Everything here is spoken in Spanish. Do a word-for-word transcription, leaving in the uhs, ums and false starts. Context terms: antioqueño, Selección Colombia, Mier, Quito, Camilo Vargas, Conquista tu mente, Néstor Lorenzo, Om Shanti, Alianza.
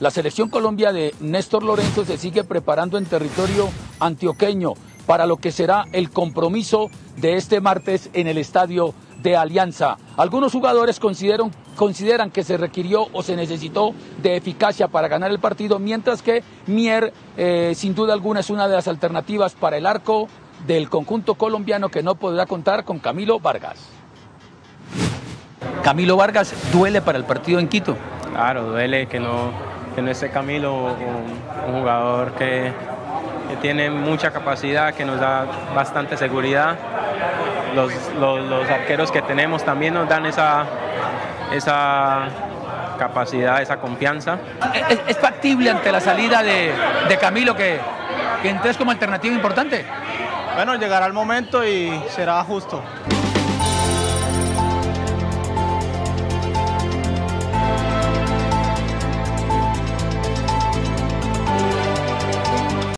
La selección Colombia de Néstor Lorenzo se sigue preparando en territorio antioqueño para lo que será el compromiso de este martes en el estadio de Alianza. Algunos jugadores consideran, consideran que se requirió o se necesitó de eficacia para ganar el partido, mientras que Mier, eh, sin duda alguna, es una de las alternativas para el arco del conjunto colombiano, que no podrá contar con Camilo Vargas. Camilo Vargas, ¿duele para el partido en Quito? Claro, duele que no, que no esté Camilo, un, un jugador que, que tiene mucha capacidad, que nos da bastante seguridad. Los, los, los arqueros que tenemos también nos dan esa, esa capacidad, esa confianza. ¿Es, es factible ante la salida de, de Camilo que, que entres como alternativa importante? Bueno, llegará el momento y será justo.